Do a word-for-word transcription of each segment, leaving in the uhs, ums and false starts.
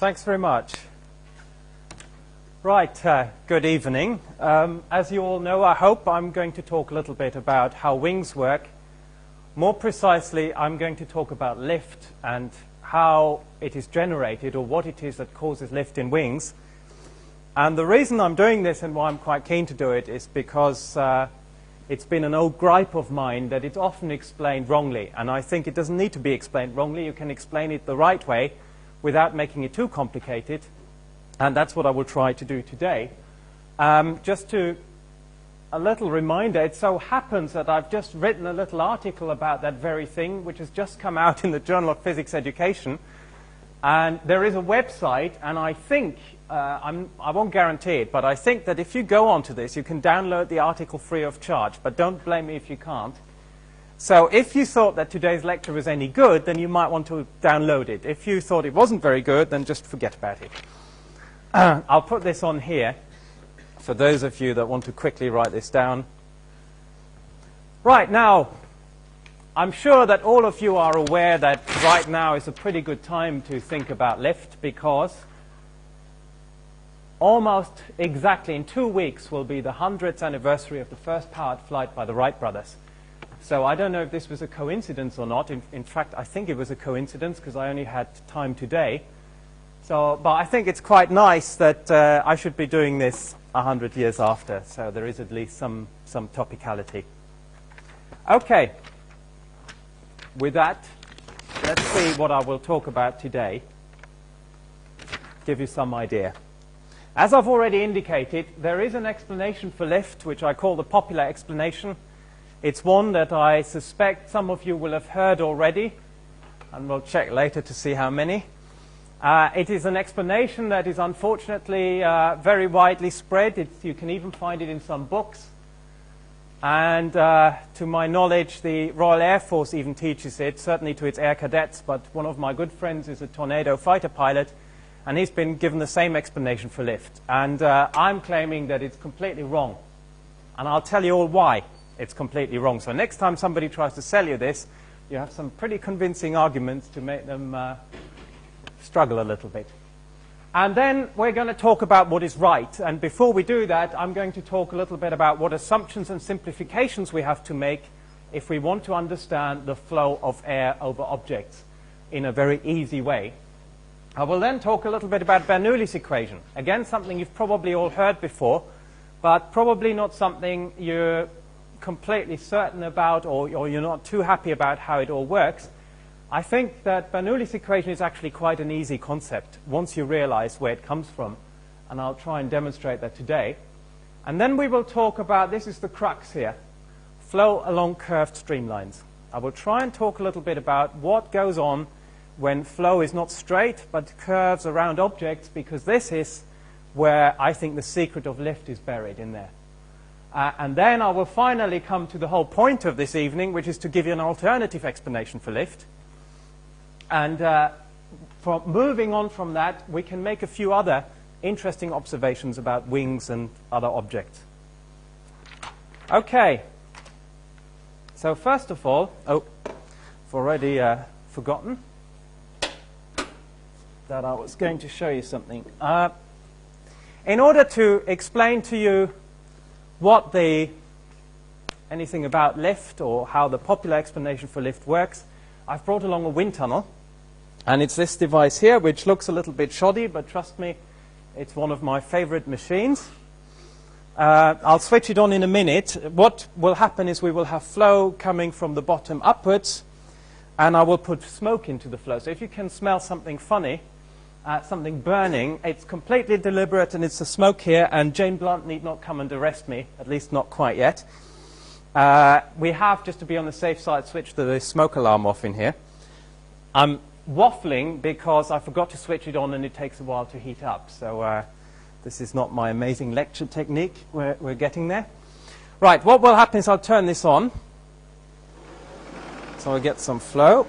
Thanks very much. Right, uh, good evening. Um, as you all know, I hope, I'm going to talk a little bit about how wings work. More precisely, I'm going to talk about lift and how it is generated, or what it is that causes lift in wings. And the reason I'm doing this and why I'm quite keen to do it is because uh, it's been an old gripe of mine that it's often explained wrongly. And I think it doesn't need to be explained wrongly. You can explain it the right way without making it too complicated. And that's what I will try to do today. Um, just to a little reminder, it so happens that I've just written a little article about that very thing, which has just come out in the Journal of Physics Education. And there is a website, and I think, uh, I'm, I won't guarantee it, but I think that if you go onto this, you can download the article free of charge. But don't blame me if you can't. So if you thought that today's lecture was any good, then you might want to download it. If you thought it wasn't very good, then just forget about it. Uh, I'll put this on here for those of you that want to quickly write this down. Right, now, I'm sure that all of you are aware that right now is a pretty good time to think about lift, because almost exactly in two weeks will be the hundredth anniversary of the first powered flight by the Wright brothers. So I don't know if this was a coincidence or not. In, in fact, I think it was a coincidence, because I only had time today. So, but I think it's quite nice that uh, I should be doing this one hundred years after, so there is at least some, some topicality. Okay, with that, let's see what I will talk about today, give you some idea. As I've already indicated, there is an explanation for lift, which I call the popular explanation. It's one that I suspect some of you will have heard already, and we'll check later to see how many. Uh, it is an explanation that is unfortunately uh, very widely spread. It's, you can even find it in some books. And uh, to my knowledge, the Royal Air Force even teaches it, certainly to its air cadets. But one of my good friends is a Tornado fighter pilot, and he's been given the same explanation for lift. And uh, I'm claiming that it's completely wrong. And I'll tell you all why it's completely wrong. So next time somebody tries to sell you this, you have some pretty convincing arguments to make them Uh, struggle a little bit. And then we're going to talk about what is right. And before we do that, I'm going to talk a little bit about what assumptions and simplifications we have to make if we want to understand the flow of air over objects in a very easy way. I will then talk a little bit about Bernoulli's equation. Again, something you've probably all heard before, but probably not something you're completely certain about, or, or you're not too happy about how it all works. I think that Bernoulli's equation is actually quite an easy concept once you realize where it comes from, and I'll try and demonstrate that today. And then we will talk about, this is the crux here, flow along curved streamlines. I will try and talk a little bit about what goes on when flow is not straight but curves around objects, because this is where I think the secret of lift is buried in there. Uh, and then I will finally come to the whole point of this evening, which is to give you an alternative explanation for lift. And uh, from moving on from that, we can make a few other interesting observations about wings and other objects. Okay. So first of all, oh, I've already uh, forgotten that I was going to show you something. Uh, in order to explain to you what the anything about lift, or how the popular explanation for lift works, I've brought along a wind tunnel. And it's this device here, which looks a little bit shoddy, but trust me, it's one of my favorite machines. Uh, I'll switch it on in a minute. What will happen is we will have flow coming from the bottom upwards, and I will put smoke into the flow. So if you can smell something funny, uh, something burning, it's completely deliberate, and it's the smoke here, and Jane Blunt need not come and arrest me, at least not quite yet. Uh, we have, just to be on the safe side, switched the smoke alarm off in here. I'm waffling because I forgot to switch it on, and it takes a while to heat up. So uh, this is not my amazing lecture technique. We're, we're getting there. Right, what will happen is I'll turn this on. So I'll get some flow.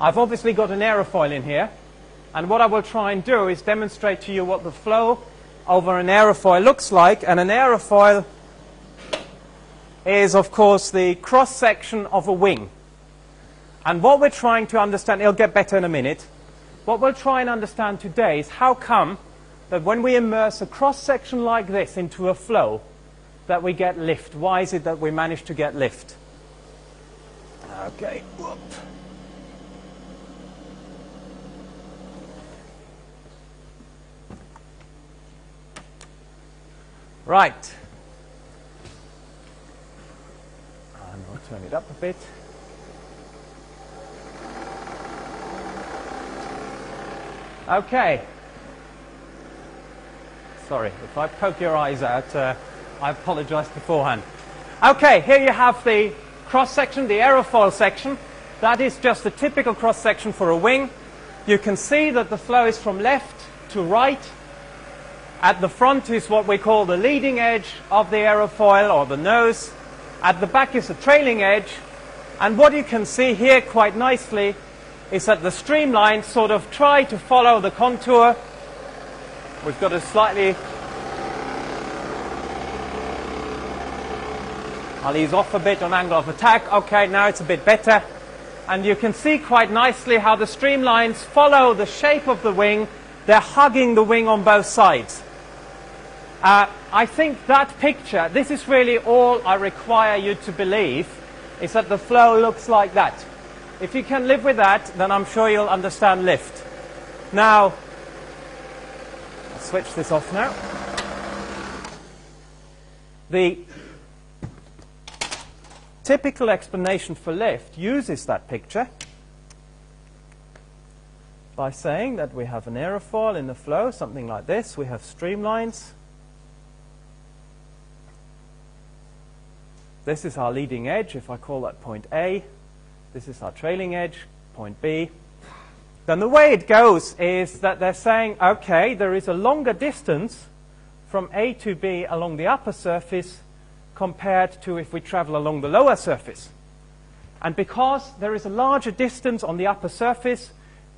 I've obviously got an aerofoil in here. And what I will try and do is demonstrate to you what the flow over an aerofoil looks like. And an aerofoil is, of course, the cross-section of a wing. And what we're trying to understand, it'll get better in a minute, what we'll try and understand today is how come that when we immerse a cross-section like this into a flow, that we get lift. Why is it that we manage to get lift? Okay, whoop. Right. And we'll turn it up a bit. Okay. Sorry, if I poke your eyes out, uh, I apologize beforehand. Okay, here you have the cross-section, the aerofoil section. That is just the typical cross-section for a wing. You can see that the flow is from left to right. At the front is what we call the leading edge of the aerofoil, or the nose. At the back is the trailing edge. And what you can see here quite nicely is that the streamlines sort of try to follow the contour. We've got a slightly... I'll ease off a bit on angle of attack. Okay, now it's a bit better. And you can see quite nicely how the streamlines follow the shape of the wing. They're hugging the wing on both sides. Uh, I think that picture, this is really all I require you to believe, is that the flow looks like that. If you can live with that, then I'm sure you'll understand lift. Now, I'll switch this off now. The typical explanation for lift uses that picture by saying that we have an aerofoil in the flow, something like this. We have streamlines. This is our leading edge, if I call that point A. This is our trailing edge, point B. Then the way it goes is that they're saying, okay, there is a longer distance from A to B along the upper surface compared to if we travel along the lower surface. And because there is a larger distance on the upper surface,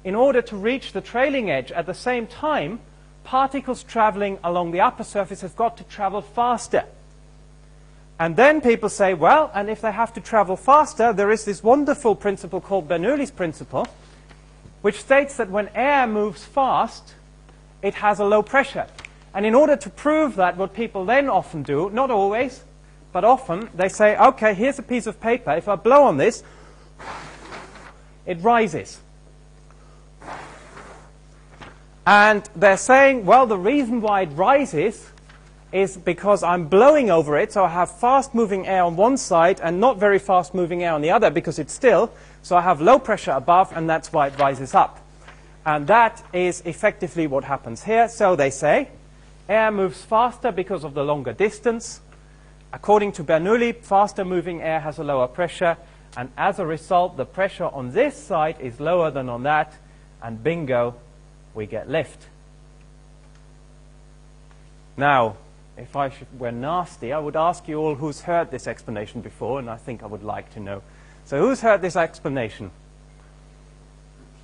in order to reach the trailing edge at the same time, particles traveling along the upper surface have got to travel faster. And then people say, well, and if they have to travel faster, there is this wonderful principle called Bernoulli's principle, which states that when air moves fast, it has a low pressure. And in order to prove that, what people then often do, not always, but often, they say, okay, here's a piece of paper. If I blow on this, it rises. And they're saying, well, the reason why it rises is because I'm blowing over it, so I have fast-moving air on one side and not very fast-moving air on the other because it's still, so I have low pressure above, and that's why it rises up. And that is effectively what happens here. So they say, air moves faster because of the longer distance. According to Bernoulli, faster moving air has a lower pressure, and as a result, the pressure on this side is lower than on that, and bingo, we get lift. Now, if I were nasty, I would ask you all who's heard this explanation before, and I think I would like to know. So who's heard this explanation?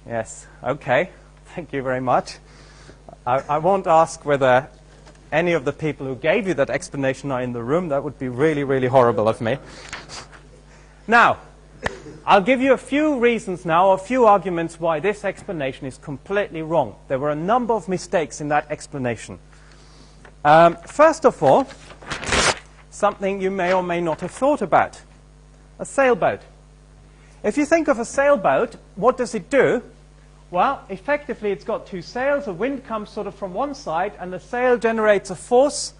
Yes, okay, thank you very much. I, I won't ask whether any of the people who gave you that explanation are in the room. That would be really, really horrible of me. Now, I'll give you a few reasons now, a few arguments why this explanation is completely wrong. There were a number of mistakes in that explanation. Um, first of all, something you may or may not have thought about, a sailboat. If you think of a sailboat, what does it do? Well, effectively, it's got two sails. The wind comes sort of from one side, and the sail generates a force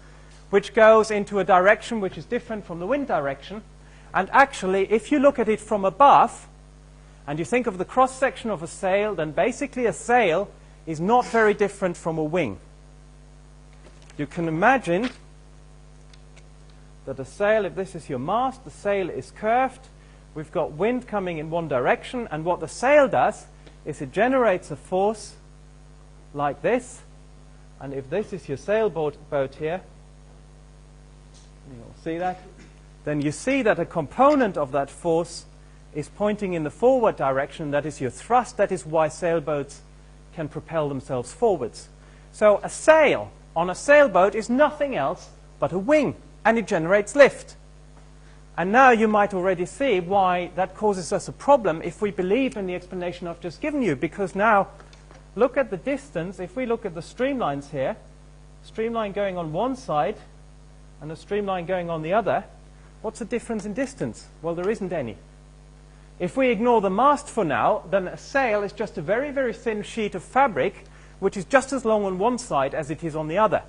which goes into a direction which is different from the wind direction. And actually, if you look at it from above, and you think of the cross-section of a sail, then basically a sail is not very different from a wing. You can imagine that a sail, if this is your mast, the sail is curved. We've got wind coming in one direction, and what the sail does is it generates a force like this, and if this is your sailboat boat here, you'll see that, then you see that a component of that force is pointing in the forward direction. That is your thrust. That is why sailboats can propel themselves forwards. So a sail on a sailboat is nothing else but a wing, and it generates lift. And now you might already see why that causes us a problem if we believe in the explanation I've just given you, because now look at the distance. If we look at the streamlines here, streamline going on one side and a streamline going on the other, what's the difference in distance? Well, there isn't any. If we ignore the mast for now, then a sail is just a very, very thin sheet of fabric which is just as long on one side as it is on the other.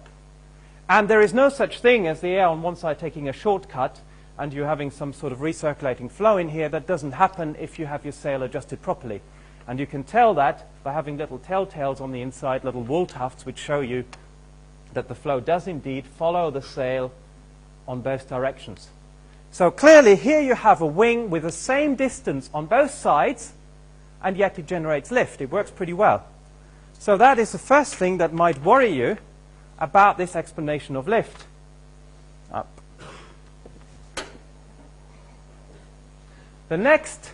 And there is no such thing as the air on one side taking a shortcut and you having some sort of recirculating flow in here. That doesn't happen if you have your sail adjusted properly. And you can tell that by having little telltales on the inside, little wool tufts, which show you that the flow does indeed follow the sail on both directions. So clearly here you have a wing with the same distance on both sides, and yet it generates lift. It works pretty well. So that is the first thing that might worry you about this explanation of lift. Up. The next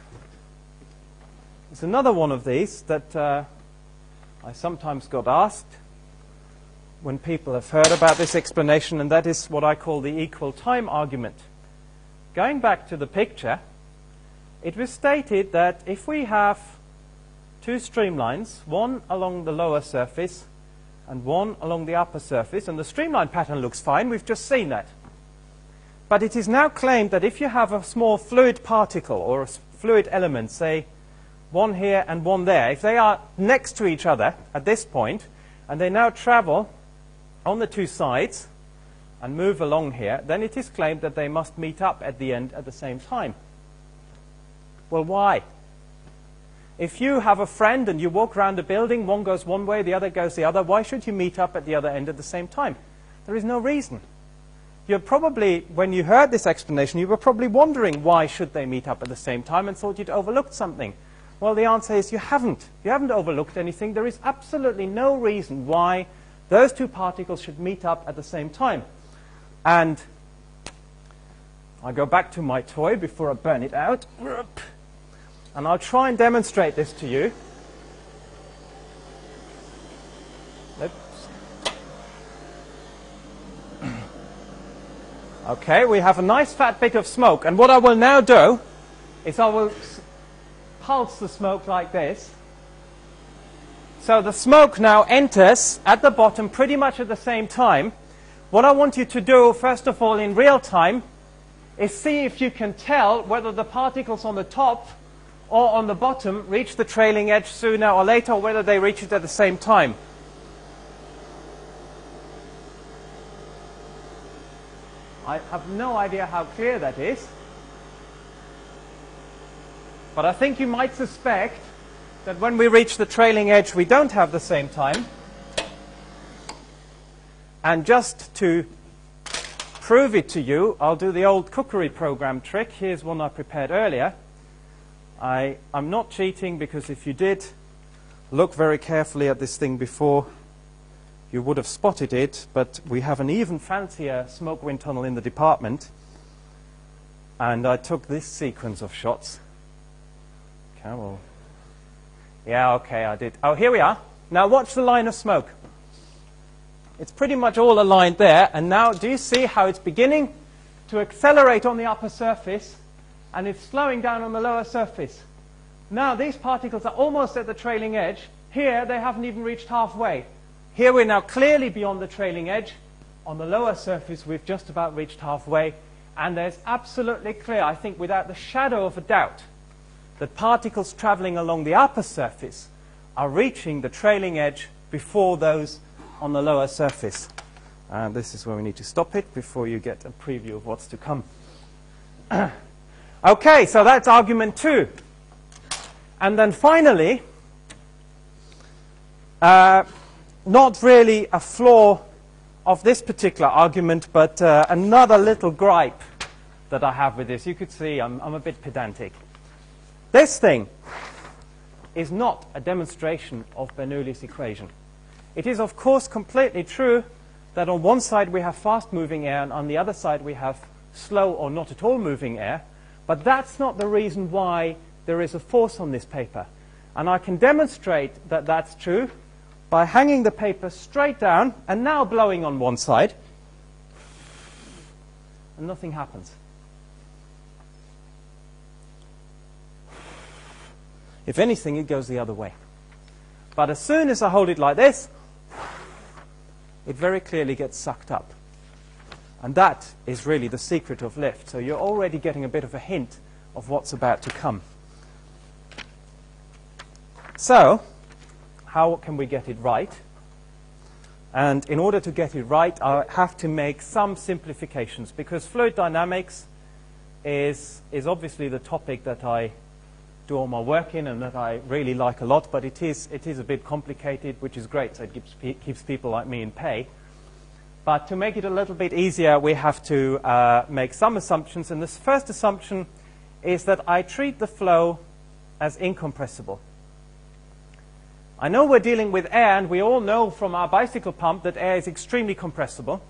is another one of these that uh, I sometimes got asked when people have heard about this explanation, and that is what I call the equal time argument. Going back to the picture, it was stated that if we have two streamlines, one along the lower surface and one along the upper surface, and the streamline pattern looks fine, we've just seen that. But it is now claimed that if you have a small fluid particle or a fluid element, say one here and one there, if they are next to each other at this point, and they now travel on the two sides and move along here, then it is claimed that they must meet up at the end at the same time. Well, why? If you have a friend and you walk around a building, one goes one way, the other goes the other, why should you meet up at the other end at the same time? There is no reason. You're probably, when you heard this explanation, you were probably wondering why should they meet up at the same time and thought you'd overlooked something. Well, the answer is you haven't. You haven't overlooked anything. There is absolutely no reason why those two particles should meet up at the same time. And I go back to my toy before I burn it out. And I'll try and demonstrate this to you. Oops. Okay, we have a nice fat bit of smoke. And what I will now do is I will pulse the smoke like this. So the smoke now enters at the bottom pretty much at the same time. What I want you to do, first of all, in real time, is see if you can tell whether the particles on the top or on the bottom reach the trailing edge sooner or later, or whether they reach it at the same time. I have no idea how clear that is, but I think you might suspect that when we reach the trailing edge, we don't have the same time. And just to prove it to you, I'll do the old cookery program trick. Here's one I prepared earlier. I, I'm not cheating, because if you did look very carefully at this thing before, you would have spotted it. But we have an even fancier smoke wind tunnel in the department. And I took this sequence of shots. Okay, well, yeah, okay, I did. Oh, here we are. Now watch the line of smoke. It's pretty much all aligned there, and now do you see how it's beginning to accelerate on the upper surface and it's slowing down on the lower surface? Now these particles are almost at the trailing edge. Here they haven't even reached halfway. Here we're now clearly beyond the trailing edge. On the lower surface we've just about reached halfway, and there's absolutely clear, I think without the shadow of a doubt, that particles travelling along the upper surface are reaching the trailing edge before those on the lower surface. And this is where we need to stop it before you get a preview of what's to come. Okay, so that's argument two. And then finally, uh, not really a flaw of this particular argument, but uh, another little gripe that I have with this. You could see I'm, I'm a bit pedantic. This thing is not a demonstration of Bernoulli's equation. It is, of course, completely true that on one side we have fast-moving air and on the other side we have slow or not at all moving air. But that's not the reason why there is a force on this paper. And I can demonstrate that that's true by hanging the paper straight down and now blowing on one side. And nothing happens. If anything, it goes the other way. But as soon as I hold it like this, it very clearly gets sucked up. And that is really the secret of lift. So you're already getting a bit of a hint of what's about to come. So, how can we get it right? And in order to get it right, I have to make some simplifications, because fluid dynamics is, is obviously the topic that I do all my work in and that I really like a lot, but it is, it is a bit complicated, which is great, so it keeps, pe keeps people like me in pay. But to make it a little bit easier, we have to uh, make some assumptions, and this first assumption is that I treat the flow as incompressible. I know we're dealing with air, and we all know from our bicycle pump that air is extremely compressible.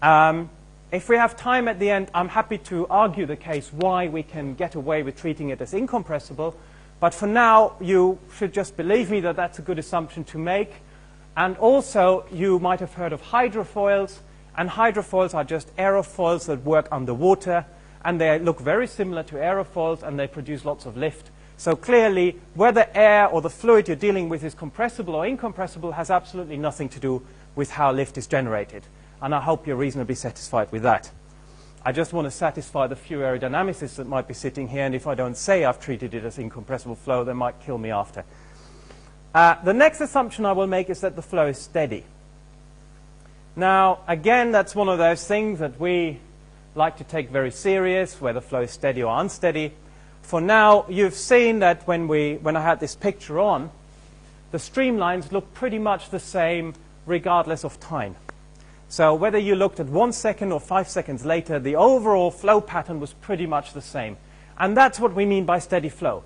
Um, if we have time at the end, I'm happy to argue the case why we can get away with treating it as incompressible. But for now, you should just believe me that that's a good assumption to make. And also, you might have heard of hydrofoils. And hydrofoils are just aerofoils that work underwater. And they look very similar to aerofoils, and they produce lots of lift. So clearly, whether air or the fluid you're dealing with is compressible or incompressible has absolutely nothing to do with how lift is generated. And I hope you're reasonably satisfied with that. I just want to satisfy the few aerodynamicists that might be sitting here, and if I don't say I've treated it as incompressible flow, they might kill me after. Uh, the next assumption I will make is that the flow is steady. Now, again, that's one of those things that we like to take very serious, whether flow is steady or unsteady. For now, you've seen that when, we, when I had this picture on, the streamlines look pretty much the same regardless of time. So whether you looked at one second or five seconds later, the overall flow pattern was pretty much the same. And that's what we mean by steady flow.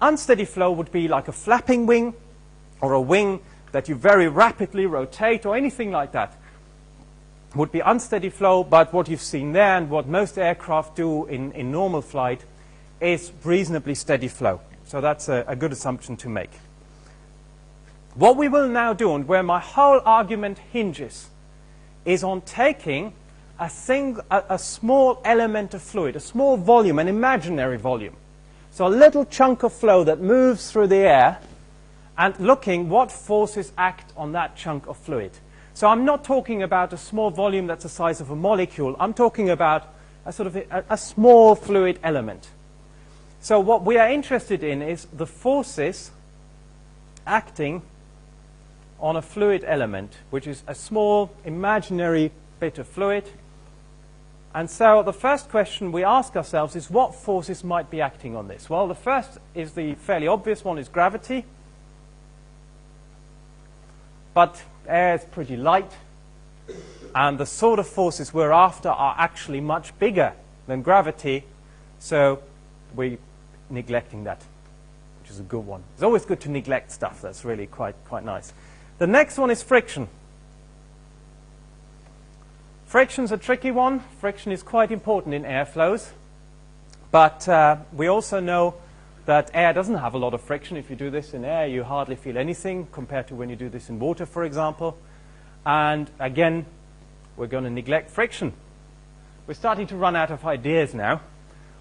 Unsteady flow would be like a flapping wing or a wing that you very rapidly rotate or anything like that. Would be unsteady flow, but what you've seen there and what most aircraft do in, in normal flight is reasonably steady flow. So that's a, a good assumption to make. What we will now do, and where my whole argument hinges, is on taking a, sing, a, a small element of fluid, a small volume, an imaginary volume. So a little chunk of flow that moves through the air, and looking what forces act on that chunk of fluid. So I'm not talking about a small volume that's the size of a molecule. I'm talking about a sort of a, a small fluid element. So what we are interested in is the forces acting on a fluid element, which is a small imaginary bit of fluid. And so the first question we ask ourselves is what forces might be acting on this? Well, the first is the fairly obvious one is gravity. But air is pretty light. And the sort of forces we're after are actually much bigger than gravity. So we're neglecting that, which is a good one. It's always good to neglect stuff. That's really quite, quite nice. The next one is friction. Friction's a tricky one. Friction is quite important in airflows. But uh, we also know that air doesn't have a lot of friction. If you do this in air, you hardly feel anything compared to when you do this in water, for example. And again, we're going to neglect friction. We're starting to run out of ideas now.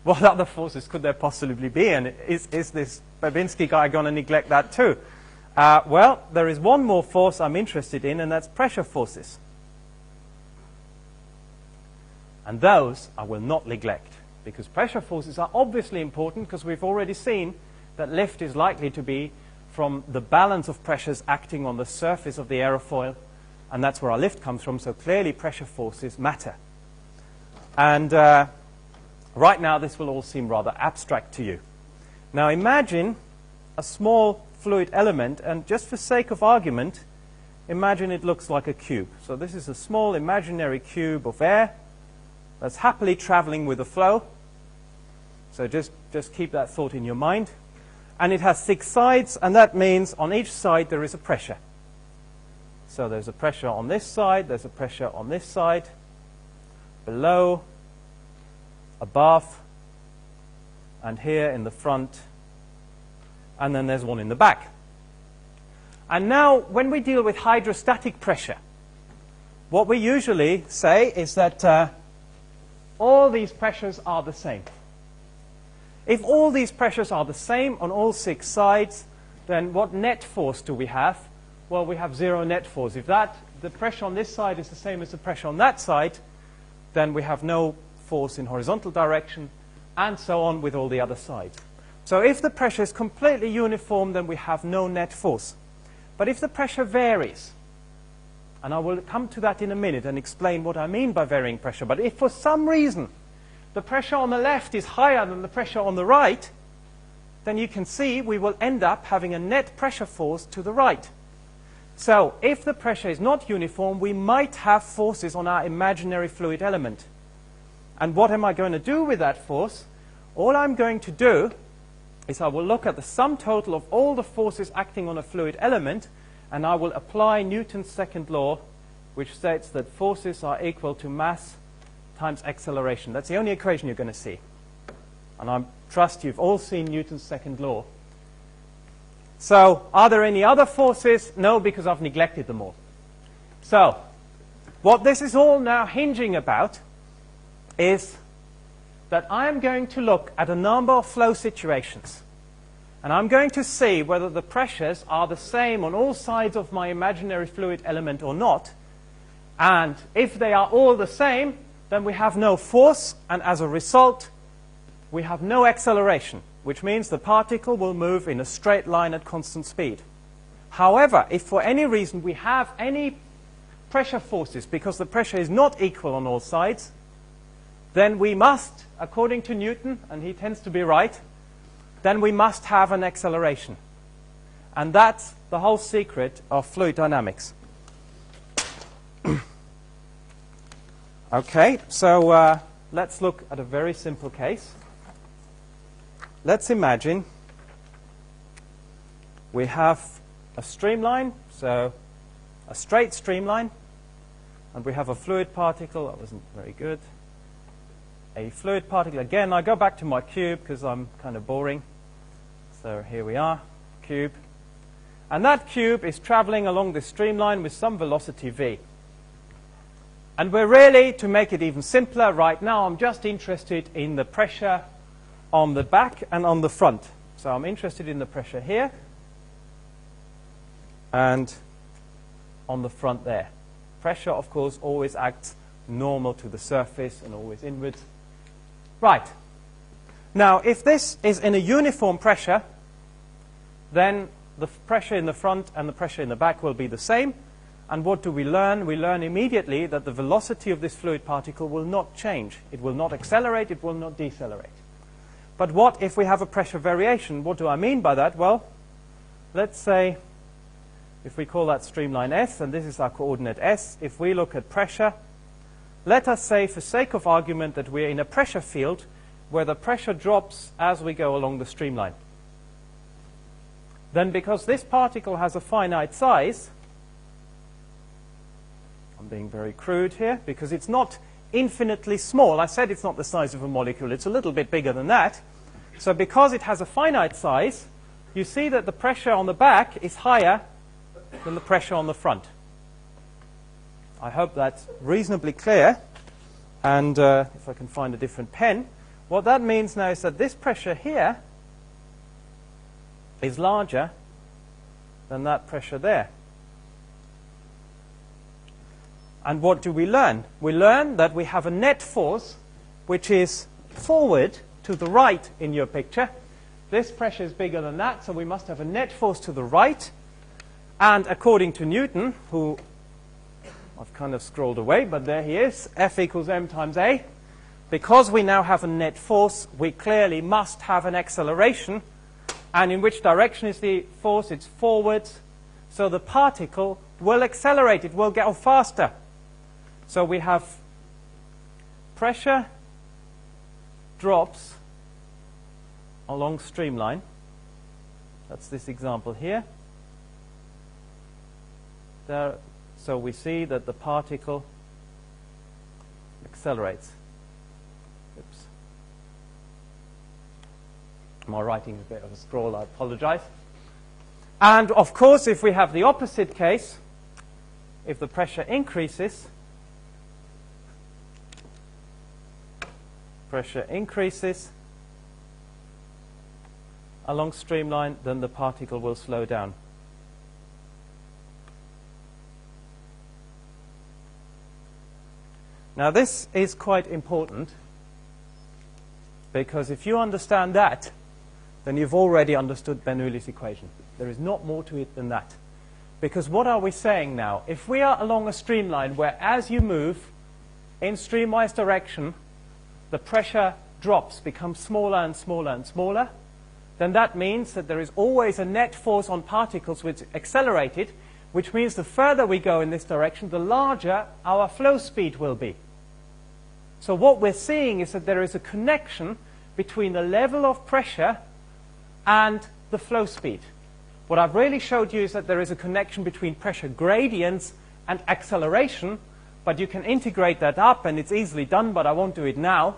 What other forces could there possibly be? And is, is this Babinsky guy going to neglect that too? Uh, well, there is one more force I'm interested in, and that's pressure forces. And those I will not neglect, because pressure forces are obviously important, because we've already seen that lift is likely to be from the balance of pressures acting on the surface of the aerofoil, and that's where our lift comes from, so clearly pressure forces matter. And Uh, Right now, this will all seem rather abstract to you. Now, imagine a small fluid element, and just for sake of argument, imagine it looks like a cube. So this is a small imaginary cube of air that's happily traveling with the flow. So just, just keep that thought in your mind. And it has six sides, and that means on each side there is a pressure. So there's a pressure on this side, there's a pressure on this side, below, above, and here in the front, and then there's one in the back. And now, when we deal with hydrostatic pressure, what we usually say is that uh, all these pressures are the same. If all these pressures are the same on all six sides, then what net force do we have? Well, we have zero net force. If that, the pressure on this side is the same as the pressure on that side, then we have no force in horizontal direction, and so on with all the other sides. So if the pressure is completely uniform, then we have no net force. But if the pressure varies, and I will come to that in a minute and explain what I mean by varying pressure, but if for some reason the pressure on the left is higher than the pressure on the right, then you can see we will end up having a net pressure force to the right. So if the pressure is not uniform, we might have forces on our imaginary fluid element. And what am I going to do with that force? All I'm going to do is I will look at the sum total of all the forces acting on a fluid element, and I will apply Newton's second law, which states that forces are equal to mass times acceleration. That's the only equation you're going to see. And I trust you've all seen Newton's second law. So are there any other forces? No, because I've neglected them all. So what this is all now hinging about is that I am going to look at a number of flow situations. And I'm going to see whether the pressures are the same on all sides of my imaginary fluid element or not. And if they are all the same, then we have no force, and as a result, we have no acceleration, which means the particle will move in a straight line at constant speed. However, if for any reason we have any pressure forces, because the pressure is not equal on all sides, then we must, according to Newton, and he tends to be right, then we must have an acceleration. And that's the whole secret of fluid dynamics. Okay, so uh, let's look at a very simple case. Let's imagine we have a streamline, so a straight streamline, and we have a fluid particle. That wasn't very good. A fluid particle. Again, I go back to my cube because I'm kind of boring. So here we are, cube. And that cube is traveling along this streamline with some velocity v. And we're really, to make it even simpler, right now I'm just interested in the pressure on the back and on the front. So I'm interested in the pressure here and on the front there. Pressure, of course, always acts normal to the surface and always inwards. Right. Now, if this is in a uniform pressure, then the pressure in the front and the pressure in the back will be the same. And what do we learn? We learn immediately that the velocity of this fluid particle will not change. It will not accelerate, it will not decelerate. But what if we have a pressure variation? What do I mean by that? Well, let's say if we call that streamline S, and this is our coordinate S, if we look at pressure, let us say for sake of argument that we're in a pressure field where the pressure drops as we go along the streamline. Then because this particle has a finite size, I'm being very crude here, because it's not infinitely small. I said it's not the size of a molecule. It's a little bit bigger than that. So because it has a finite size, you see that the pressure on the back is higher than the pressure on the front. I hope that's reasonably clear. And uh, if I can find a different pen, what that means now is that this pressure here is larger than that pressure there. And what do we learn? We learn that we have a net force which is forward to the right in your picture. This pressure is bigger than that, so we must have a net force to the right. And according to Newton, who I've kind of scrolled away, but there he is, F equals M times A. Because we now have a net force, we clearly must have an acceleration. And in which direction is the force? It's forwards. So the particle will accelerate. It will go faster. So we have pressure drops along streamline. That's this example here. There, so we see that the particle accelerates. Oops. My writing is a bit of a scrawl, I apologize. And of course, if we have the opposite case, if the pressure increases, pressure increases, along streamline, then the particle will slow down. Now this is quite important, because if you understand that, then you've already understood Bernoulli's equation. There is not more to it than that. Because what are we saying now? If we are along a streamline where as you move in streamwise direction, the pressure drops, becomes smaller and smaller and smaller, then that means that there is always a net force on particles which is accelerated, which means the further we go in this direction, the larger our flow speed will be. So what we're seeing is that there is a connection between the level of pressure and the flow speed. What I've really showed you is that there is a connection between pressure gradients and acceleration, but you can integrate that up, and it's easily done, but I won't do it now.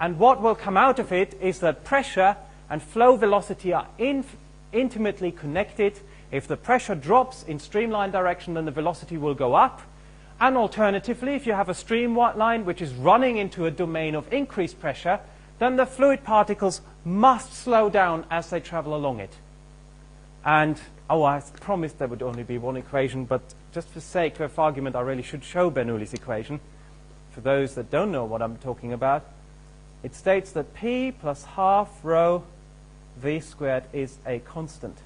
And what will come out of it is that pressure and flow velocity are in, intimately connected. If the pressure drops in streamline direction, then the velocity will go up. And alternatively, if you have a streamline which is running into a domain of increased pressure, then the fluid particles must slow down as they travel along it. And, oh, I promised there would only be one equation, but just for sake of argument, I really should show Bernoulli's equation. For those that don't know what I'm talking about, it states that P plus half rho V squared is a constant.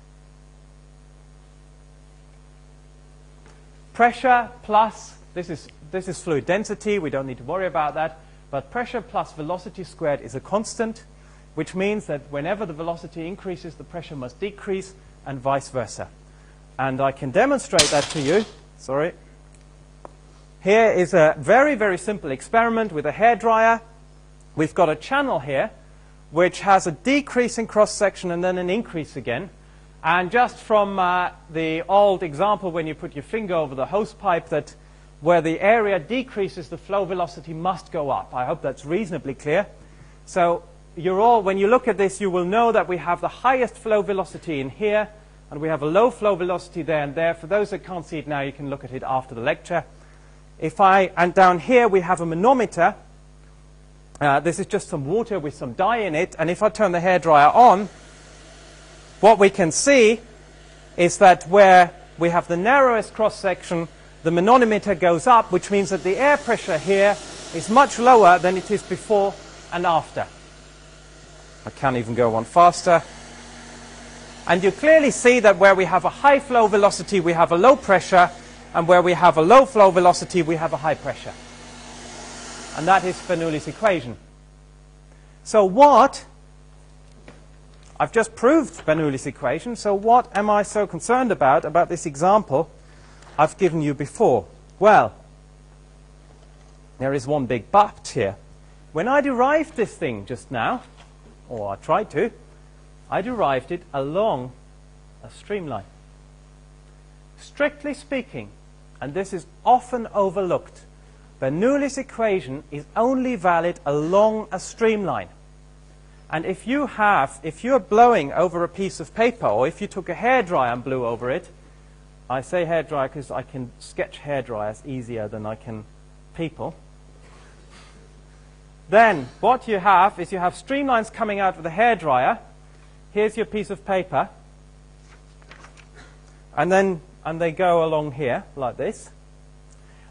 Pressure plus, this is, this is fluid density, we don't need to worry about that, but pressure plus velocity squared is a constant, which means that whenever the velocity increases, the pressure must decrease, and vice versa. And I can demonstrate that to you. Sorry. Here is a very, very simple experiment with a hairdryer. We've got a channel here which has a decrease in cross-section and then an increase again. And just from uh, the old example when you put your finger over the hose pipe, that where the area decreases, the flow velocity must go up. I hope that's reasonably clear. So you're all, when you look at this, you will know that we have the highest flow velocity in here, and we have a low flow velocity there and there. For those that can't see it now, you can look at it after the lecture. If I, and down here we have a manometer. Uh, this is just some water with some dye in it, and if I turn the hairdryer on, what we can see is that where we have the narrowest cross-section, the manometer goes up, which means that the air pressure here is much lower than it is before and after. I can't even go on faster. And you clearly see that where we have a high flow velocity, we have a low pressure, and where we have a low flow velocity, we have a high pressure. And that is Bernoulli's equation. So what? I've just proved Bernoulli's equation, so what am I so concerned about, about this example I've given you before? Well, there is one big but here. When I derived this thing just now, or I tried to, I derived it along a streamline. Strictly speaking, and this is often overlooked, Bernoulli's equation is only valid along a streamline. And if you have, if you're blowing over a piece of paper, or if you took a hairdryer and blew over it, I say hairdryer because I can sketch hairdryers easier than I can people, then what you have is you have streamlines coming out of the hairdryer. Here's your piece of paper. And then, and they go along here like this.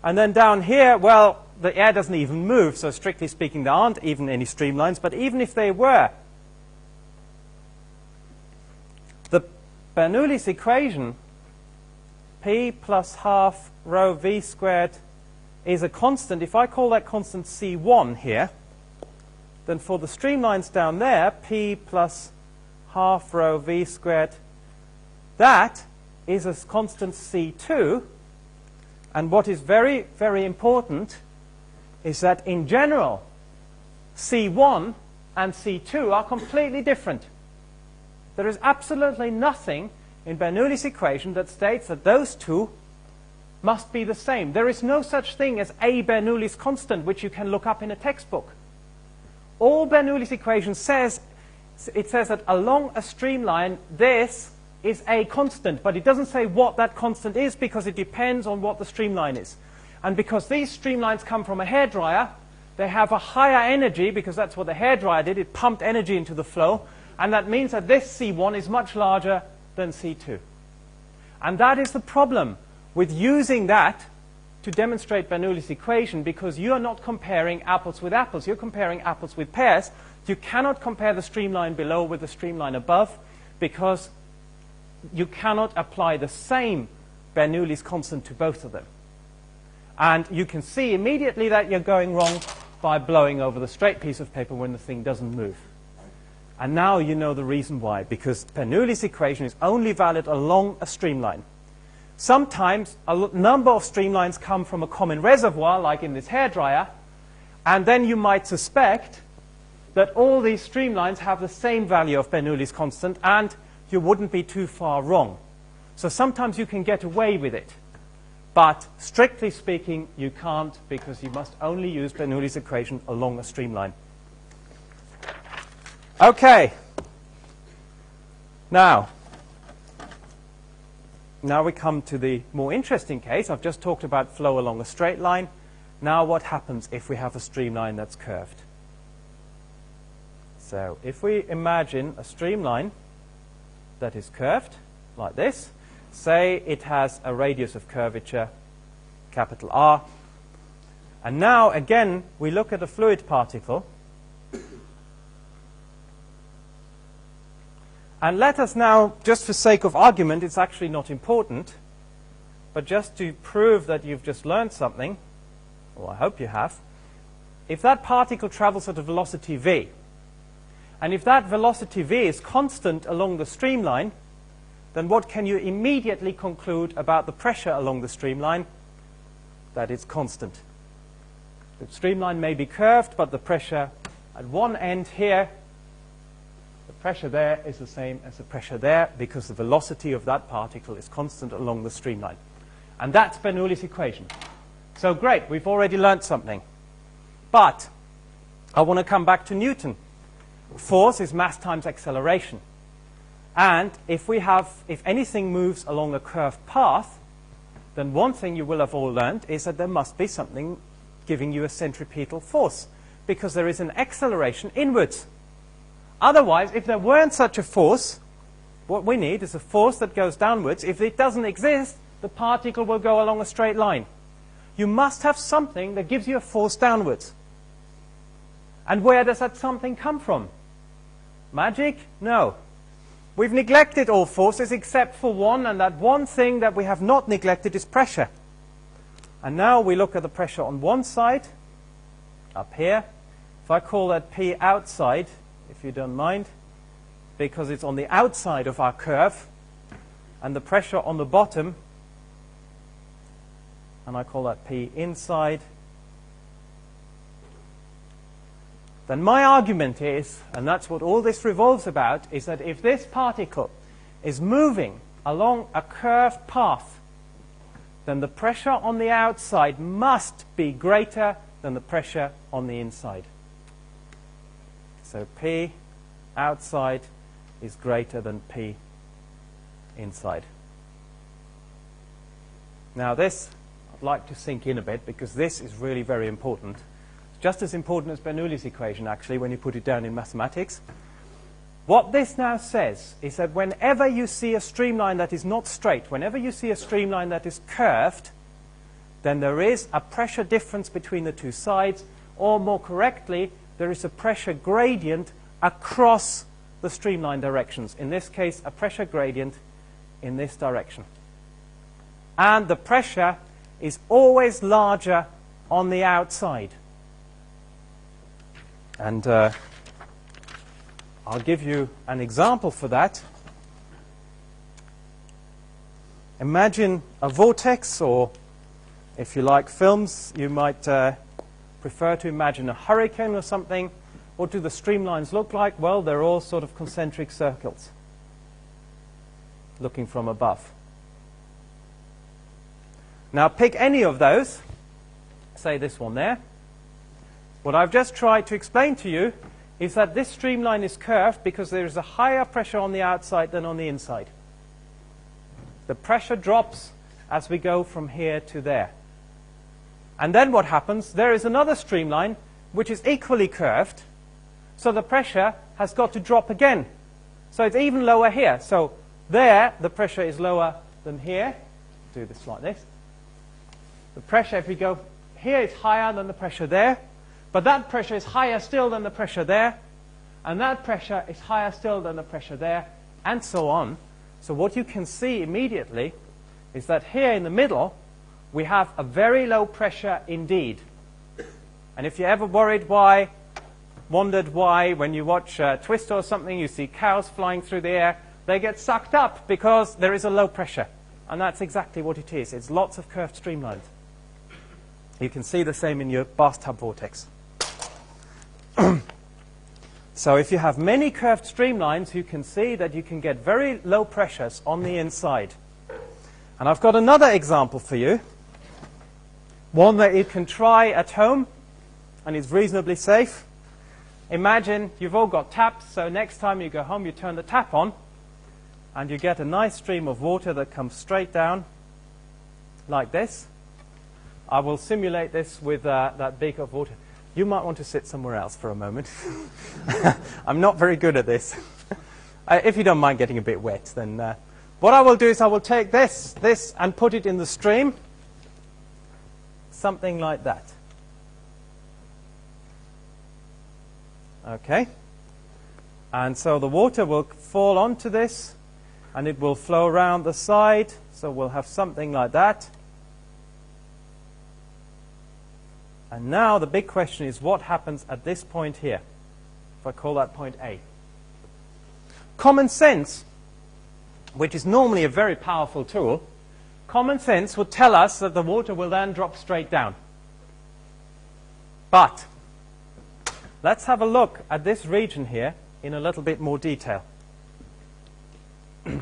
And then down here, well, the air doesn't even move, so strictly speaking, there aren't even any streamlines. But even if they were, the Bernoulli's equation, P plus half rho V squared, is a constant. If I call that constant C one here, then for the streamlines down there, P plus half rho V squared, that is a constant C two. And what is very, very important is that in general, C one and C two are completely different. There is absolutely nothing in Bernoulli's equation that states that those two must be the same. There is no such thing as a Bernoulli's constant, which you can look up in a textbook. All Bernoulli's equation says, it says that along a streamline, this is a constant, but it doesn't say what that constant is because it depends on what the streamline is. And because these streamlines come from a hairdryer, they have a higher energy because that's what the hairdryer did. It pumped energy into the flow. And that means that this C one is much larger than C two. And that is the problem with using that to demonstrate Bernoulli's equation, because you are not comparing apples with apples. You're comparing apples with pears. You cannot compare the streamline below with the streamline above, because you cannot apply the same Bernoulli's constant to both of them. And you can see immediately that you're going wrong by blowing over the straight piece of paper when the thing doesn't move. And now you know the reason why, because Bernoulli's equation is only valid along a streamline. Sometimes a number of streamlines come from a common reservoir, like in this hairdryer, and then you might suspect that all these streamlines have the same value of Bernoulli's constant, and you wouldn't be too far wrong. So sometimes you can get away with it. But strictly speaking, you can't, because you must only use Bernoulli's equation along a streamline. Okay. Now, now we come to the more interesting case. I've just talked about flow along a straight line. Now what happens if we have a streamline that's curved? So if we imagine a streamline that is curved like this, say it has a radius of curvature, capital R. And now, again, we look at a fluid particle. And let us now, just for sake of argument, it's actually not important, but just to prove that you've just learned something, or I hope you have, if that particle travels at a velocity v, and if that velocity v is constant along the streamline, then what can you immediately conclude about the pressure along the streamline? That it's constant. The streamline may be curved, but the pressure at one end here, the pressure there is the same as the pressure there, because the velocity of that particle is constant along the streamline. And that's Bernoulli's equation. So great, we've already learned something. But I want to come back to Newton. Force is mass times acceleration. And if we have, if anything moves along a curved path, then one thing you will have all learned is that there must be something giving you a centripetal force, because there is an acceleration inwards. Otherwise, if there weren't such a force, what we need is a force that goes downwards. If it doesn't exist, the particle will go along a straight line. You must have something that gives you a force downwards. And where does that something come from? Magic? No. We've neglected all forces except for one, and that one thing that we have not neglected is pressure. And now we look at the pressure on one side, up here. If I call that P outside, if you don't mind, because it's on the outside of our curve, and the pressure on the bottom, and I call that P inside, then my argument is, and that's what all this revolves about, is that if this particle is moving along a curved path, then the pressure on the outside must be greater than the pressure on the inside. So P outside is greater than P inside. Now this, I'd like to sink in a bit, because this is really very important. Just as important as Bernoulli's equation, actually, when you put it down in mathematics. What this now says is that whenever you see a streamline that is not straight, whenever you see a streamline that is curved, then there is a pressure difference between the two sides, or more correctly, there is a pressure gradient across the streamline directions. In this case, a pressure gradient in this direction. And the pressure is always larger on the outside. And uh, I'll give you an example for that. Imagine a vortex, or if you like films, you might uh, prefer to imagine a hurricane or something. What do the streamlines look like? Well, they're all sort of concentric circles looking from above. Now pick any of those, say this one there. What I've just tried to explain to you is that this streamline is curved because there is a higher pressure on the outside than on the inside. The pressure drops as we go from here to there. And then what happens? There is another streamline which is equally curved, so the pressure has got to drop again So it's even lower here. So there, the pressure is lower than here. Do this like this. The pressure, if we go here, is higher than the pressure there. But that pressure is higher still than the pressure there. And that pressure is higher still than the pressure there, and so on. So what you can see immediately is that here in the middle, we have a very low pressure indeed. And if you're ever worried why, wondered why, when you watch uh, Twister or something, you see cows flying through the air, they get sucked up because there is a low pressure. And that's exactly what it is. It's lots of curved streamlines. You can see the same in your bathtub vortex. So if you have many curved streamlines, you can see that you can get very low pressures on the inside. And I've got another example for you, one that you can try at home, and it's reasonably safe. Imagine you've all got taps, so next time you go home, you turn the tap on, and you get a nice stream of water that comes straight down, like this. I will simulate this with uh, that beaker of water. You might want to sit somewhere else for a moment. I'm not very good at this. uh, if you don't mind getting a bit wet, then uh, what I will do is I will take this, this, and put it in the stream, something like that. Okay. And so the water will fall onto this, and it will flow around the side, so we'll have something like that. And now the big question is what happens at this point here, if I call that point A. Common sense, which is normally a very powerful tool, common sense would tell us that the water will then drop straight down. But let's have a look at this region here in a little bit more detail. If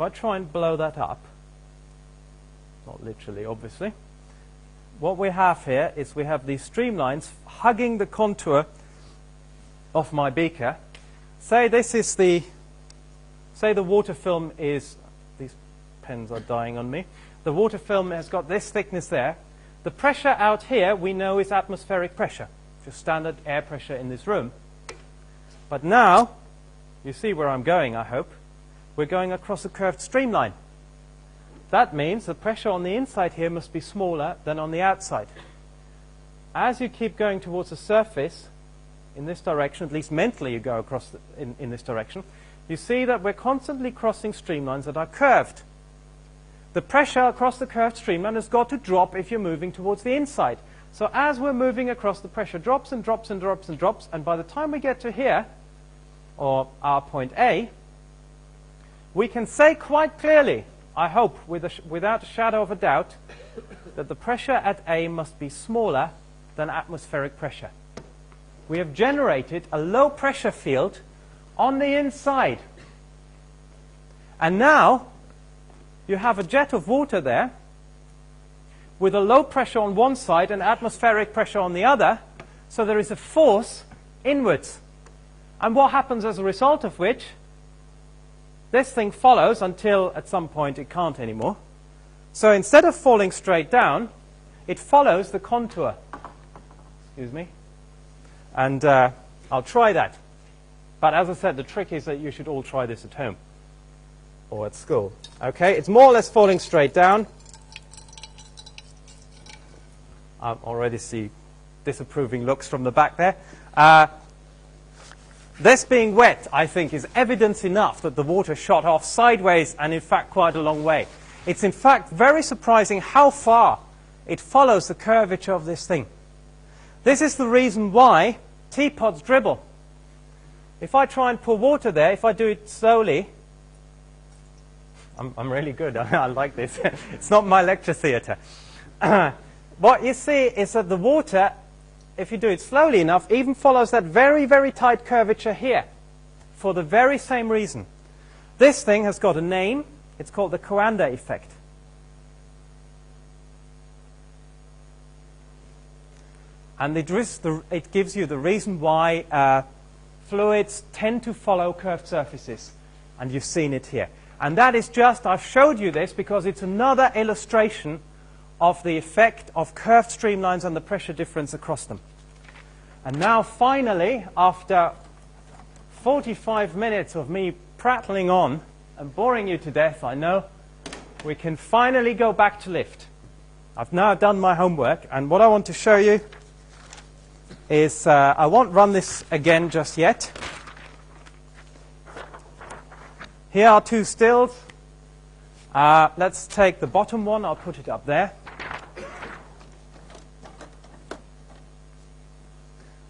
I try and blow that up, not literally, obviously, what we have here is we have these streamlines hugging the contour of my beaker. Say this is the, say the water film is, these pens are dying on me, the water film has got this thickness there. The pressure out here we know is atmospheric pressure, just standard air pressure in this room. But now, you see where I'm going, I hope, we're going across a curved streamline. That means the pressure on the inside here must be smaller than on the outside. As you keep going towards the surface, in this direction, at least mentally you go across the, in, in this direction, you see that we're constantly crossing streamlines that are curved. The pressure across the curved streamline has got to drop if you're moving towards the inside. So as we're moving across, the pressure drops and drops and drops and drops, and by the time we get to here, or our point A, we can say quite clearly, I hope, with a sh without a shadow of a doubt, that the pressure at A must be smaller than atmospheric pressure. We have generated a low pressure field on the inside. And now you have a jet of water there with a low pressure on one side and atmospheric pressure on the other, so there is a force inwards. And what happens as a result of which? This thing follows until at some point it can't anymore. So instead of falling straight down, it follows the contour. Excuse me. And uh, I'll try that. But as I said, the trick is that you should all try this at home or at school. Okay, it's more or less falling straight down. I already see disapproving looks from the back there. Uh, this being wet, I think, is evidence enough that the water shot off sideways and, in fact, quite a long way. It's, in fact, very surprising how far it follows the curvature of this thing. This is the reason why teapots dribble. If I try and pour water there, if I do it slowly, I'm, I'm really good. I like this. It's not my lecture theatre. What you see is that the water, if you do it slowly enough, even follows that very, very tight curvature here for the very same reason. This thing has got a name. It's called the Coanda effect. And it gives you the reason why uh, fluids tend to follow curved surfaces. And you've seen it here. And that is just, I've showed you this because it's another illustration of the effect of curved streamlines and the pressure difference across them. And now finally, after forty-five minutes of me prattling on and boring you to death, I know, we can finally go back to lift. I've now done my homework, and what I want to show you is uh, I won't run this again just yet. Here are two stills. Uh, let's take the bottom one. I'll put it up there.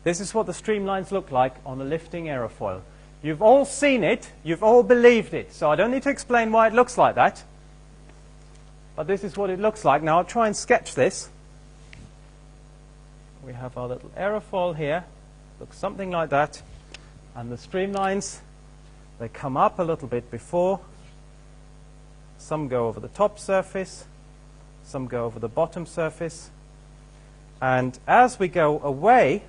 This is what the streamlines look like on a lifting aerofoil. You've all seen it. You've all believed it. So I don't need to explain why it looks like that. But this is what it looks like. Now I'll try and sketch this. We have our little aerofoil here. Looks something like that. And the streamlines, they come up a little bit before. Some go over the top surface. Some go over the bottom surface. And as we go away,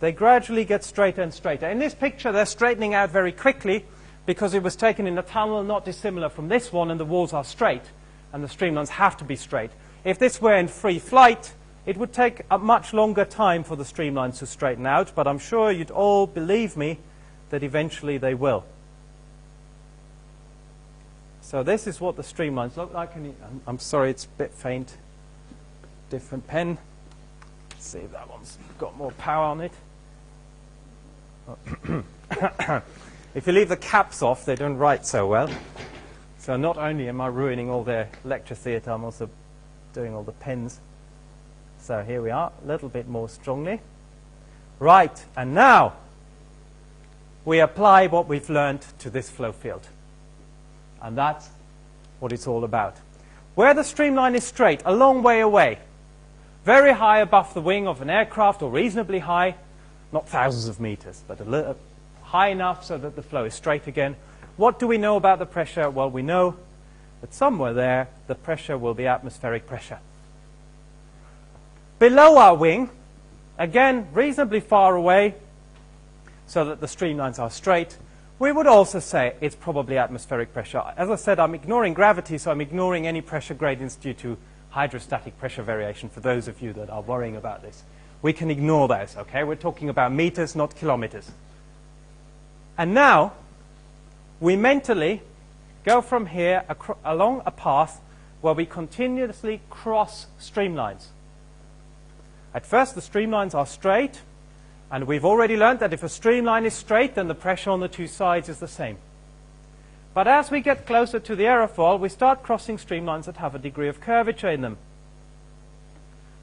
they gradually get straighter and straighter. In this picture, they're straightening out very quickly because it was taken in a tunnel not dissimilar from this one, and the walls are straight, and the streamlines have to be straight. If this were in free flight, it would take a much longer time for the streamlines to straighten out, but I'm sure you'd all believe me that eventually they will. So this is what the streamlines look like. I'm sorry, it's a bit faint. Different pen. Let's see if that one's got more power on it. If you leave the caps off, they don't write so well. So not only am I ruining all their lecture theatre, I'm also doing all the pens. So here we are, a little bit more strongly. Right, and now we apply what we've learned to this flow field. And that's what it's all about. Where the streamline is straight, a long way away, very high above the wing of an aircraft, or reasonably high, not thousands of meters, but a little high enough so that the flow is straight again. What do we know about the pressure? Well, we know that somewhere there, the pressure will be atmospheric pressure. Below our wing, again, reasonably far away, so that the streamlines are straight, we would also say it's probably atmospheric pressure. As I said, I'm ignoring gravity, so I'm ignoring any pressure gradients due to hydrostatic pressure variation, for those of you that are worrying about this. We can ignore those, okay? We're talking about meters, not kilometers. And now, we mentally go from here along a path where we continuously cross streamlines. At first, the streamlines are straight, and we've already learned that if a streamline is straight, then the pressure on the two sides is the same. But as we get closer to the aerofoil, we start crossing streamlines that have a degree of curvature in them.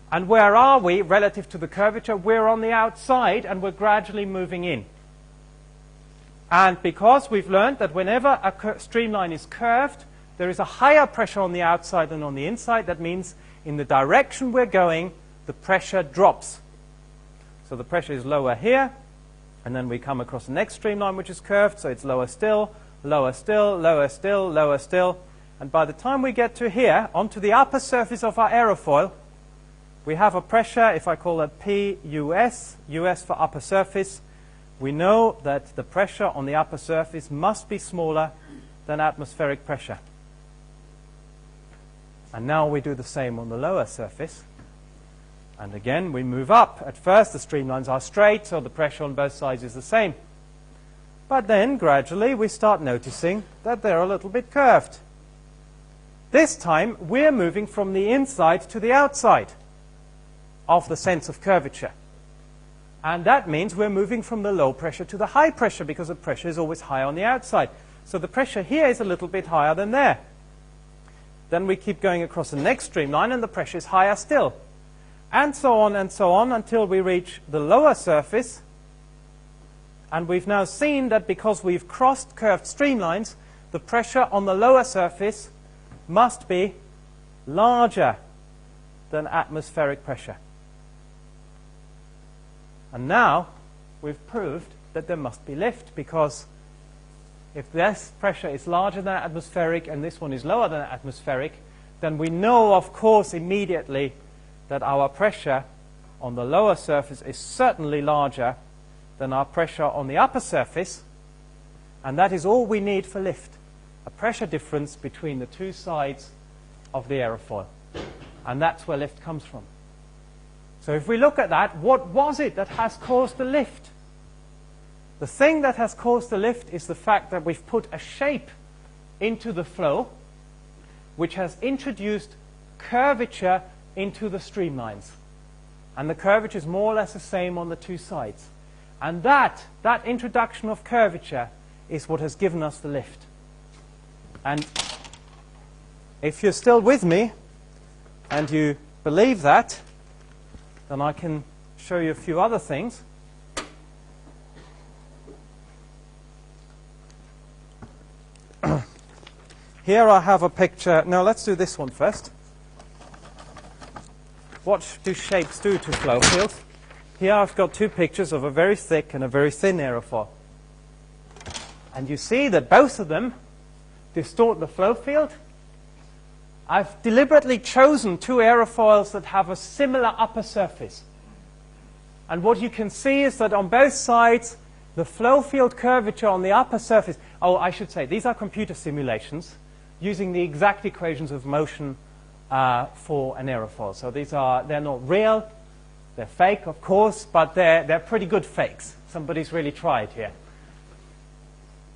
And where are we relative to the curvature? We're on the outside, and we're gradually moving in. And because we've learned that whenever a streamline is curved, there is a higher pressure on the outside than on the inside, that means in the direction we're going, the pressure drops. So the pressure is lower here, and then we come across the next streamline, which is curved, so it's lower still, lower still, lower still, lower still. And by the time we get to here, onto the upper surface of our aerofoil, we have a pressure, if I call it P U S, U S for upper surface. We know that the pressure on the upper surface must be smaller than atmospheric pressure. And now we do the same on the lower surface. And again, we move up. At first, the streamlines are straight, so the pressure on both sides is the same. But then, gradually, we start noticing that they're a little bit curved. This time, we're moving from the inside to the outside of the sense of curvature. And that means we're moving from the low pressure to the high pressure, because the pressure is always high on the outside. So the pressure here is a little bit higher than there. Then we keep going across the next streamline, and the pressure is higher still. And so on and so on until we reach the lower surface. And we've now seen that because we've crossed curved streamlines, the pressure on the lower surface must be larger than atmospheric pressure. And now we've proved that there must be lift, because if this pressure is larger than atmospheric and this one is lower than atmospheric, then we know, of course, immediately that our pressure on the lower surface is certainly larger than our pressure on the upper surface, and that is all we need for lift, a pressure difference between the two sides of the aerofoil. And that's where lift comes from. So if we look at that, what was it that has caused the lift? The thing that has caused the lift is the fact that we've put a shape into the flow, which has introduced curvature into the streamlines. And the curvature is more or less the same on the two sides. And that, that introduction of curvature is what has given us the lift. And if you're still with me and you believe that, then I can show you a few other things. Here I have a picture. No, let's do this one first. What do shapes do to flow fields? Here I've got two pictures of a very thick and a very thin aerofoil. And you see that both of them distort the flow field. I've deliberately chosen two aerofoils that have a similar upper surface. And what you can see is that on both sides, the flow field curvature on the upper surface. Oh, I should say, these are computer simulations using the exact equations of motion uh, for an aerofoil. So these are, they're not real. They're fake, of course, but they're, they're pretty good fakes. Somebody's really tried here.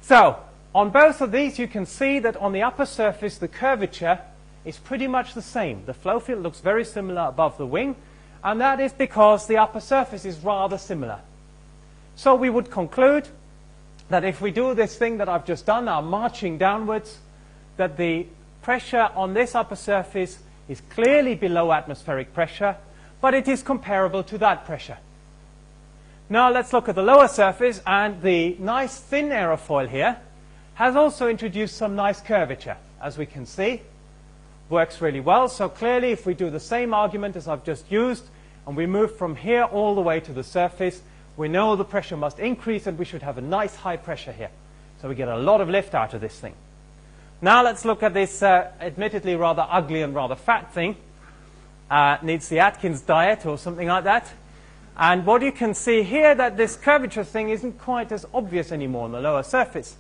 So on both of these, you can see that on the upper surface, the curvature is pretty much the same. The flow field looks very similar above the wing, and that is because the upper surface is rather similar. So we would conclude that if we do this thing that I've just done, our marching downwards, that the pressure on this upper surface is clearly below atmospheric pressure, but it is comparable to that pressure. Now let's look at the lower surface, and the nice thin aerofoil here has also introduced some nice curvature, as we can see. Works really well. So clearly, if we do the same argument as I've just used, and we move from here all the way to the surface, we know the pressure must increase, and we should have a nice high pressure here. So we get a lot of lift out of this thing. Now let's look at this uh, admittedly rather ugly and rather fat thing. Uh, needs the Atkins diet or something like that. And what you can see here, that this curvature thing isn't quite as obvious anymore on the lower surface.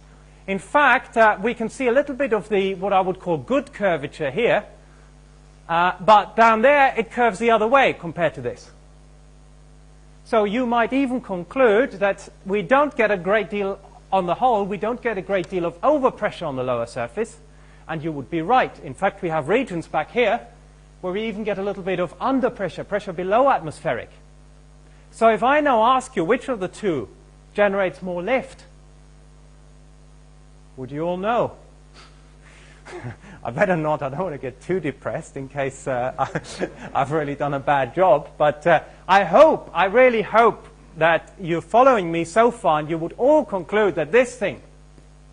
In fact, uh, we can see a little bit of the what I would call good curvature here. Uh, but down there, it curves the other way compared to this. So you might even conclude that we don't get a great deal on the whole. We don't get a great deal of overpressure on the lower surface. And you would be right. In fact, we have regions back here where we even get a little bit of underpressure, pressure below atmospheric. So if I now ask you which of the two generates more lift, would you all know? I better not. I don't want to get too depressed in case uh, I've really done a bad job. But uh, I hope, I really hope that you're following me so far and you would all conclude that this thing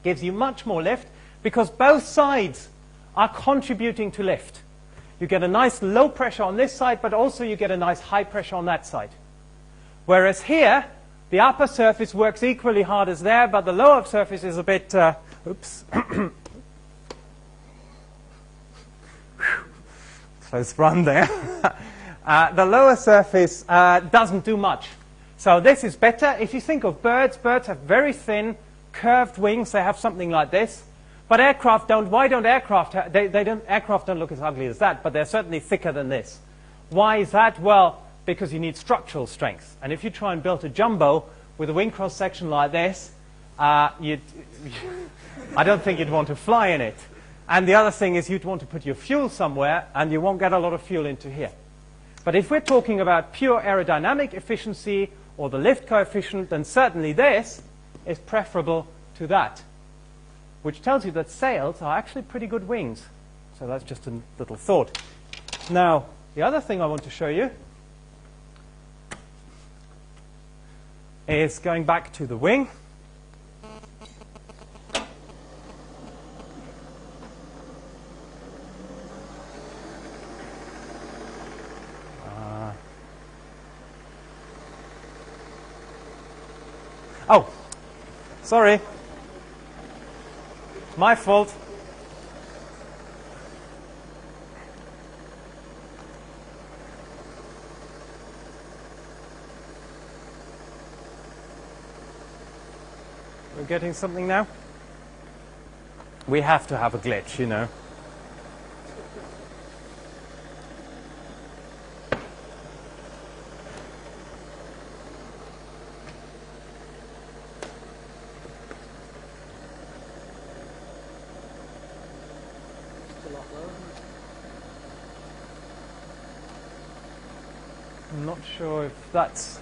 gives you much more lift because both sides are contributing to lift. You get a nice low pressure on this side, but also you get a nice high pressure on that side. Whereas here, the upper surface works equally hard as there, but the lower surface is a bit, uh, oops. Close run there. uh, the lower surface uh, doesn't do much. So this is better. If you think of birds, birds have very thin, curved wings. They have something like this. But aircraft don't, why don't aircraft, ha they, they don't, aircraft don't look as ugly as that, but they're certainly thicker than this. Why is that? Well, because you need structural strength. And if you try and build a jumbo with a wing cross-section like this, uh, you'd, I don't think you'd want to fly in it. And the other thing is you'd want to put your fuel somewhere, and you won't get a lot of fuel into here. But if we're talking about pure aerodynamic efficiency or the lift coefficient, then certainly this is preferable to that, which tells you that sails are actually pretty good wings. So that's just a little thought. Now, the other thing I want to show you is going back to the wing. Uh, oh, sorry. My fault. We're getting something now? We have to have a glitch, you know. I'm not sure if that's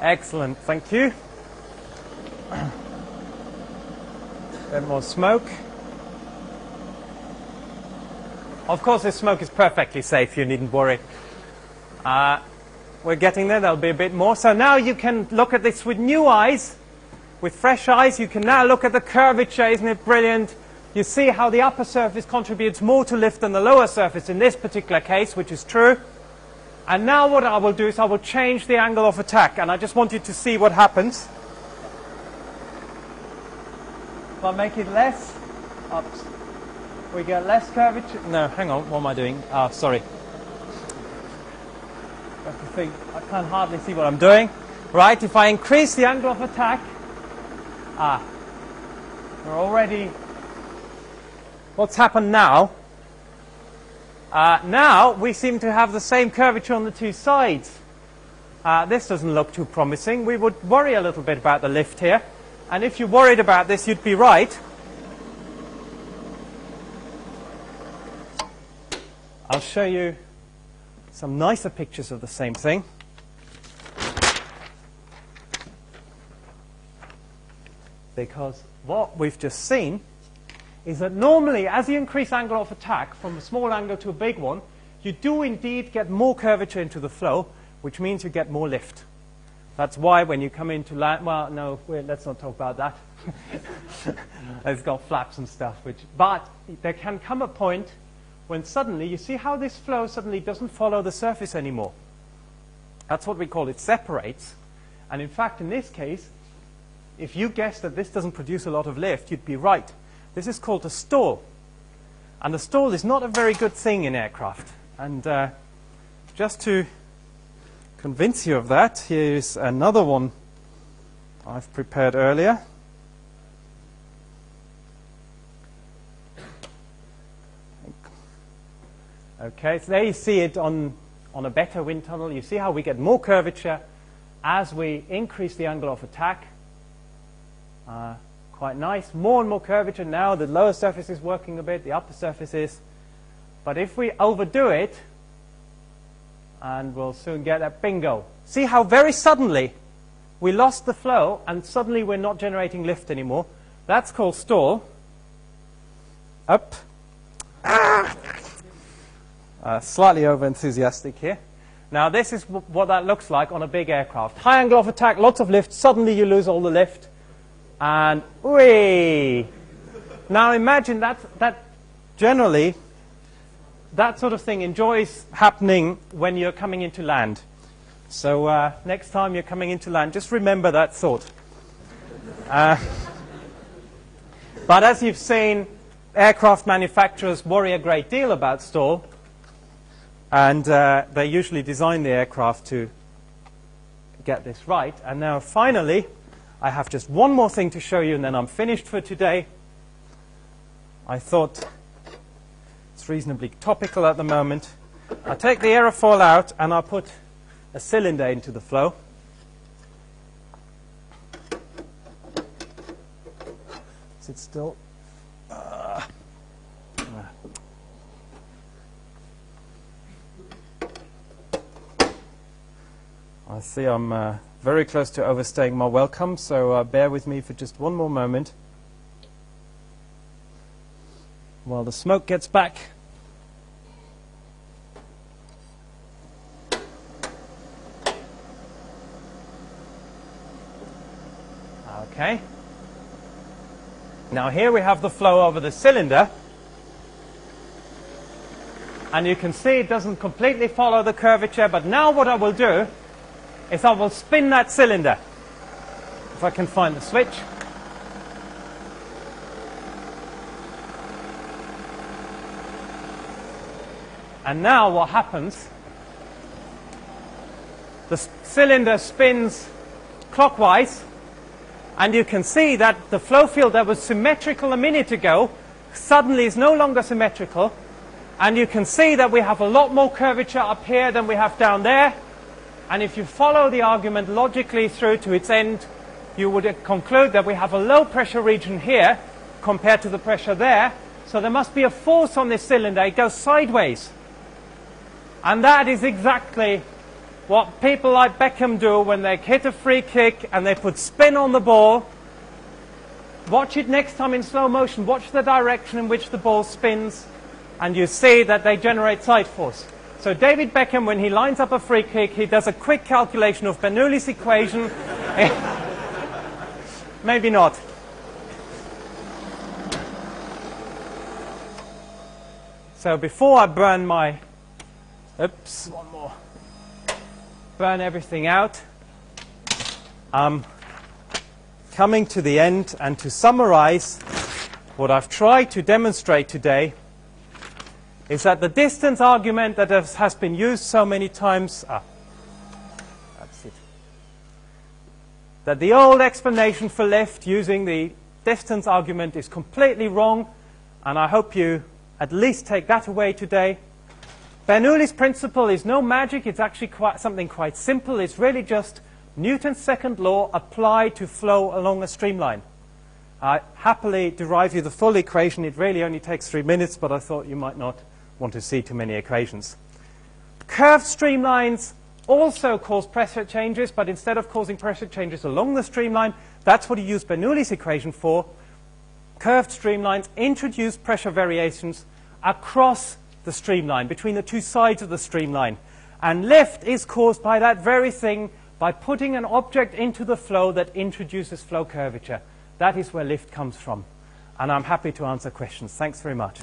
excellent. Thank you. A bit more smoke. Of course, this smoke is perfectly safe. You needn't worry. Uh, we're getting there. There'll be a bit more. So now you can look at this with new eyes, with fresh eyes. You can now look at the curvature. Isn't it brilliant? You see how the upper surface contributes more to lift than the lower surface in this particular case, which is true. And now what I will do is I will change the angle of attack, and I just want you to see what happens. If I make it less, oops, we get less curvature. No, hang on, what am I doing? Ah, sorry. I have to think. I can hardly see what I'm doing. Right, if I increase the angle of attack, ah, we're already... What's happened now? Uh, now we seem to have the same curvature on the two sides. Uh, this doesn't look too promising. We would worry a little bit about the lift here. And if you worried about this, you'd be right. I'll show you some nicer pictures of the same thing. Because what we've just seen is that normally, as you increase angle of attack from a small angle to a big one, you do indeed get more curvature into the flow, which means you get more lift. That's why when you come into land, well, no, let's not talk about that. It's got flaps and stuff. Which, but there can come a point when suddenly you see how this flow suddenly doesn't follow the surface anymore. That's what we call it separates. And in fact, in this case, if you guess that this doesn't produce a lot of lift, you'd be right. This is called a stall, and a stall is not a very good thing in aircraft. And uh, just to convince you of that, here is another one I've prepared earlier. Okay, so there you see it on, on a better wind tunnel. You see how we get more curvature as we increase the angle of attack. Uh, Quite nice. More and more curvature now. The lower surface is working a bit, the upper surface is. But if we overdo it, and we'll soon get that bingo. See how very suddenly we lost the flow, and suddenly we're not generating lift anymore. That's called stall. Up. Ah. Uh, slightly over-enthusiastic here. Now this is w what that looks like on a big aircraft. High angle of attack, lots of lift. Suddenly you lose all the lift. And whee! Now imagine that, that generally, that sort of thing enjoys happening when you're coming into land. So uh, next time you're coming into land, just remember that thought. Uh, but as you've seen, aircraft manufacturers worry a great deal about stall. And uh, they usually design the aircraft to get this right. And now finally, I have just one more thing to show you, and then I'm finished for today. I thought it's reasonably topical at the moment. I take the aerofoil out, and I put a cylinder into the flow. Is it still? Uh, I see I'm... Uh, very close to overstaying my welcome, so uh, bear with me for just one more moment while the smoke gets back. Okay. Now here we have the flow over the cylinder, and you can see it doesn't completely follow the curvature, but now what I will do is I will spin that cylinder. If I can find the switch. And now what happens, the cylinder spins clockwise, and you can see that the flow field that was symmetrical a minute ago suddenly is no longer symmetrical, and you can see that we have a lot more curvature up here than we have down there. And if you follow the argument logically through to its end, you would conclude that we have a low pressure region here compared to the pressure there, so there must be a force on this cylinder. It goes sideways. And that is exactly what people like Beckham do when they hit a free kick and they put spin on the ball. Watch it next time in slow motion. Watch the direction in which the ball spins, and you see that they generate side force. So David Beckham, when he lines up a free kick, he does a quick calculation of Bernoulli's equation. Maybe not. So before I burn my... Oops, one more. Burn everything out. Um, coming to the end and to summarize, what I've tried to demonstrate today is that the distance argument that has been used so many times, ah, that's it. That the old explanation for lift using the distance argument is completely wrong, and I hope you at least take that away today. Bernoulli's principle is no magic. It's actually quite, something quite simple. It's really just Newton's second law applied to flow along a streamline. I happily derive you the full equation. It really only takes three minutes, but I thought you might not want to see too many equations. Curved streamlines also cause pressure changes, but instead of causing pressure changes along the streamline, that's what you use Bernoulli's equation for. Curved streamlines introduce pressure variations across the streamline, between the two sides of the streamline. And lift is caused by that very thing, by putting an object into the flow that introduces flow curvature. That is where lift comes from. And I'm happy to answer questions. Thanks very much.